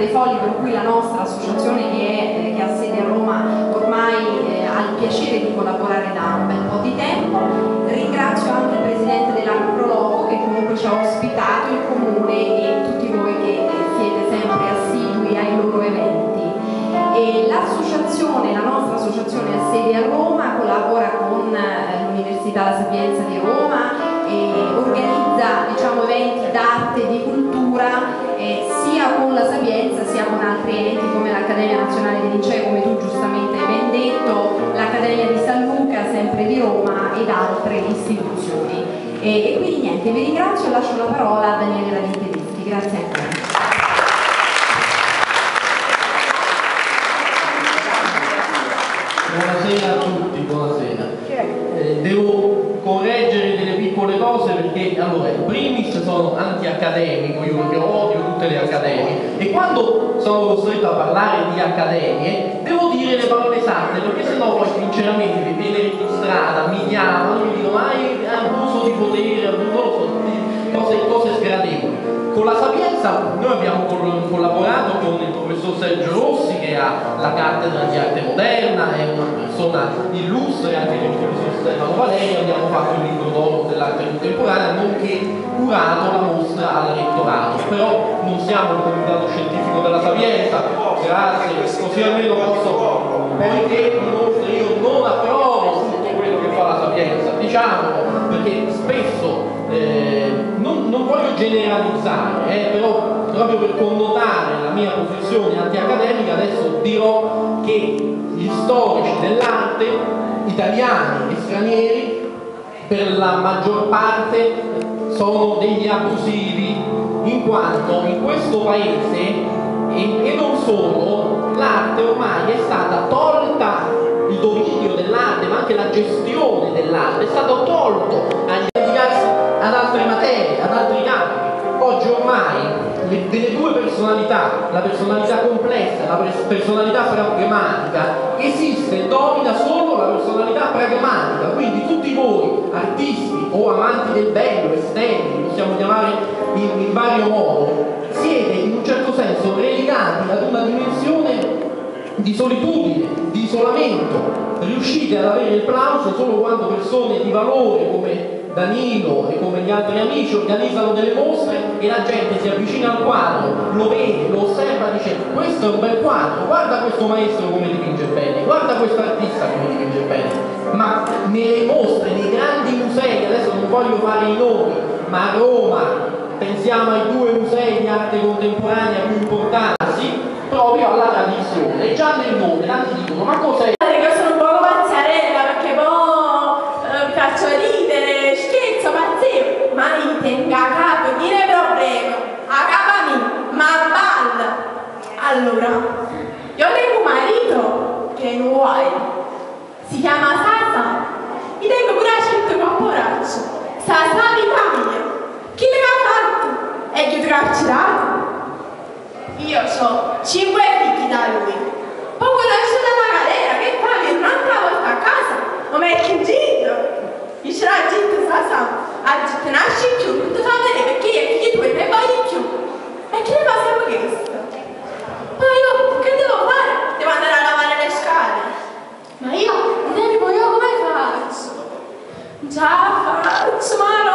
dei Folli, per cui la nostra associazione che ha sede a Roma ormai ha il piacere di collaborare da un bel po' di tempo. Ringrazio anche il presidente dell'Agrologo che comunque ci ha ospitato, il comune e tutti voi che siete sempre assidui ai loro eventi. L'associazione, la nostra associazione ha sede a Roma, collabora con l'Università La Sapienza di Roma e organizza, diciamo, eventi d'arte e di cultura sia con la Sapienza sia con altri enti come l'Accademia Nazionale dei Lincei, come tu giustamente hai ben detto, l'Accademia di San Luca, sempre di Roma, ed altre istituzioni. E quindi niente, vi ringrazio e lascio la parola a Daniele Radini Tedeschi. Grazie a te. Buonasera a tutti, buonasera. Devo correggere delle piccole cose perché, allora, in primis sono anti-accademico, io che odio tutte le accademie, e quando sono costretto a parlare di accademie devo dire le parole esatte, perché sennò poi sinceramente mi viene registrata, mi chiamano, mi dicono abuso di potere, abuso di cose sgradevoli. Con la Sapienza noi abbiamo collaborato con il professor Sergio Rossi, che ha la cattedra di arte moderna, è una persona illustre, anche il professor Stefano Valerio, abbiamo fatto il libro d'oro dell'arte contemporanea, nonché curato la mostra al rettorato. Però non siamo il comitato scientifico della Sapienza, grazie, così almeno posso, perché inoltre io non approvo tutto quello che fa la Sapienza, diciamo, perché spesso non voglio generalizzare, però proprio per connotare la mia posizione anti-accademica adesso dirò che gli storici dell'arte, italiani e stranieri, per la maggior parte sono degli abusivi, in quanto in questo paese e non solo l'arte ormai è stata tolta, il dominio dell'arte ma anche la gestione dell'arte è stato tolto agli ad altre materie, ad altri campi. Oggi ormai delle due personalità, la personalità complessa e la personalità pragmatica, esiste e domina solo la personalità pragmatica, quindi tutti voi, artisti o amanti del bello, estetici, possiamo chiamare in vario modo, siete in un certo senso relegati ad una dimensione di solitudine, di isolamento. Riuscite ad avere il plauso solo quando persone di valore come Danilo e come gli altri amici organizzano delle mostre e la gente si avvicina al quadro, lo vede, lo osserva e dice: questo è un bel quadro, guarda questo maestro come dipinge bene, guarda questo artista come dipinge bene. Ma nelle mostre, nei grandi musei, adesso non voglio fare i nomi, ma a Roma pensiamo ai due musei di arte contemporanea più importanti, proprio alla tradizione, già nel nome tanti dicono: ma cos'è? Allora, io tengo un marito che non vuoi, si chiama Sasa, mi tengo pure a 100 corporacci, Sasa mi famiglia, chi le ha fatto? E chi ti carcerato? Io ho 5 figli da lui, poi quando esce dalla galera che fa viene un'altra volta a casa, non mi è che giro, io ce l'ho girato Sasa, ha detto nasci più, tutto fa bene perché io figli tuoi ne voglio più, e chi ne fa sempre questo? Ma io che devo fare? Devo andare a lavare le scale. Ma io, come faccio? Già faccio, ma